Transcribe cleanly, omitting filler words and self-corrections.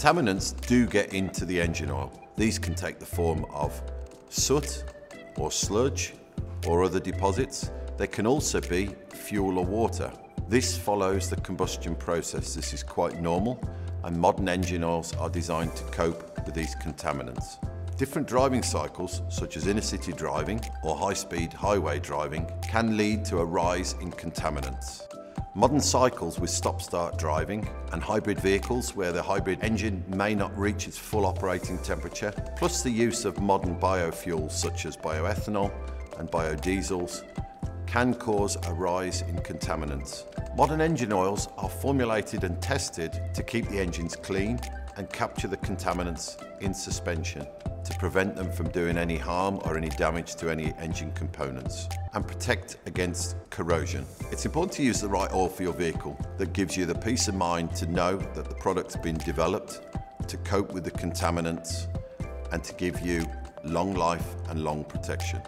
Contaminants do get into the engine oil. These can take the form of soot or sludge or other deposits. They can also be fuel or water. This follows the combustion process. This is quite normal, and modern engine oils are designed to cope with these contaminants. Different driving cycles, such as inner city driving or high-speed highway driving, can lead to a rise in contaminants. Modern cycles with stop-start driving and hybrid vehicles where the hybrid engine may not reach its full operating temperature, plus the use of modern biofuels such as bioethanol and biodiesels, can cause a rise in contaminants. Modern engine oils are formulated and tested to keep the engines clean and capture the contaminants in suspension to prevent them from doing any harm or any damage to any engine components and protect against corrosion. It's important to use the right oil for your vehicle that gives you the peace of mind to know that the product's been developed to cope with the contaminants and to give you long life and long protection.